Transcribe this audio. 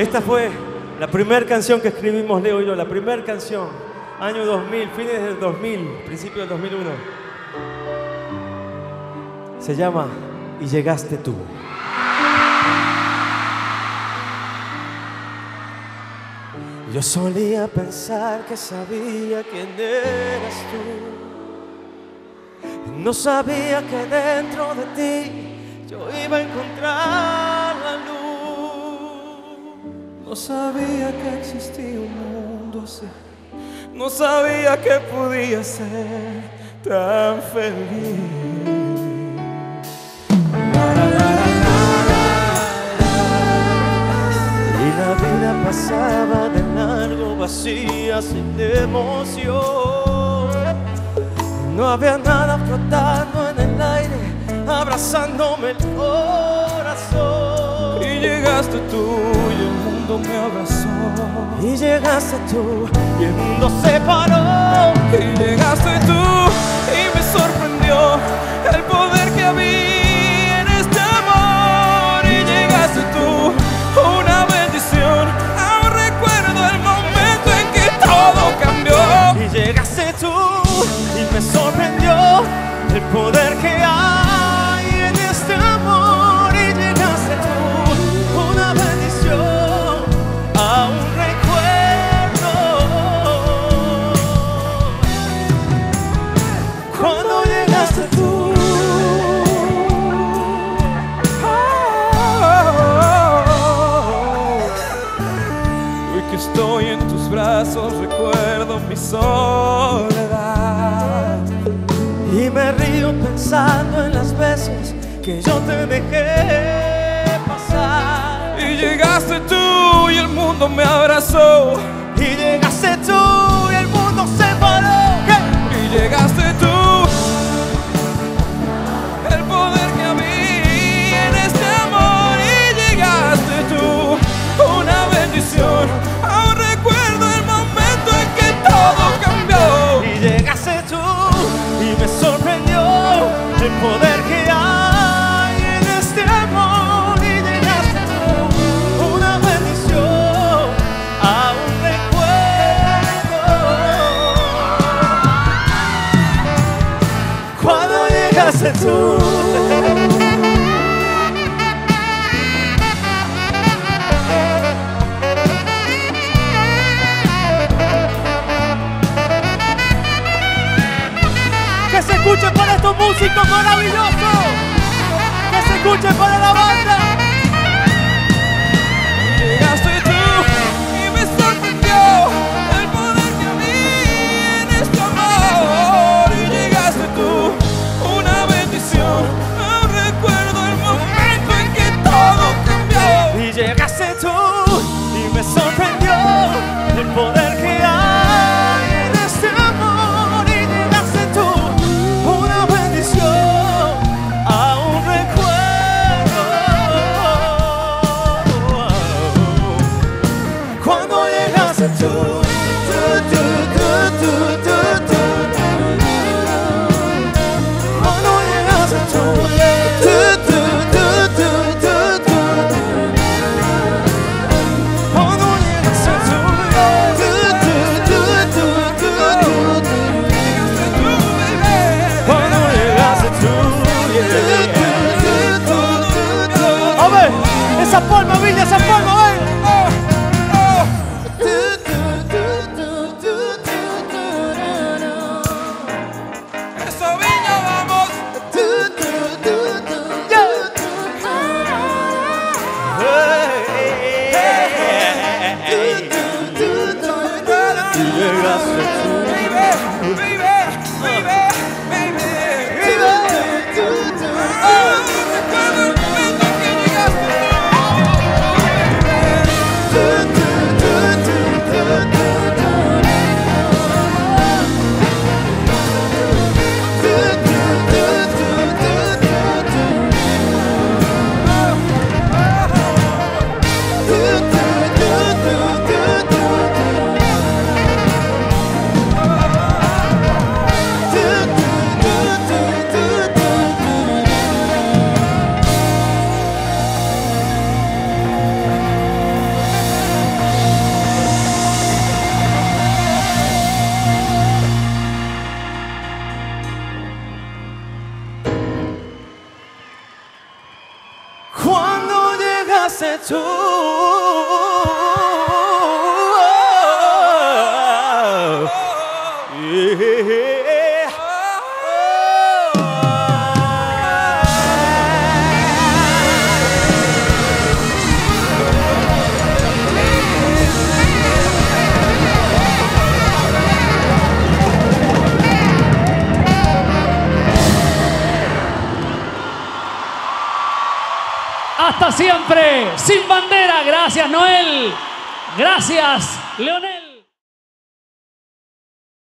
Esta fue la primera canción que escribimos Leo y yo, la primera canción, año 2000, fines del 2000, principio del 2001. Se llama Y llegaste tú. Yo solía pensar que sabía quién eras tú. No sabía que dentro de ti yo iba a encontrar la luz. No sabía que existía un mundo así. No sabía que podía ser tan feliz. La vida pasaba de largo, vacía, sin emoción. No había nada flotando en el aire, abrazándome el corazón. Y llegaste tú y el mundo me abrazó. Y llegaste tú y el mundo se paró. Y llegaste tú y me sorprendió el poder que había en este amor. Y llegaste tú, una vez aún recuerdo el momento en que todo cambió. Y llegaste tú y me sorprendió el poder que hay en este amor. Y llegaste tú, una bendición, aún recuerdo cuando llegaste tú. Estoy en tus brazos, recuerdo mi soledad. Y me río pensando en las veces que yo te dejé pasar. Y llegaste tú y el mundo me abrazó. Y llegaste tú y el mundo se paró. ¿Qué? Y llegaste tú. El poder que había en este amor. Y llegaste tú, una bendición. Poder que hay en este amor. Y llegaste tú, una bendición, aún recuerdo cuando llegaste tú. Que se escuche para estos músicos maravillosos, que se escuche para la banda. Y llegaste tú y me sorprendió el poder que había en este amor. Y llegaste tú, una bendición, no recuerdo el momento en que todo cambió. Y llegaste tú y me sorprendió el poder que hay en este amor. Y llegaste tú, aún recuerdo llegaste tú. Hasta siempre, sin bandera. Gracias, Noel. Gracias, Leonel.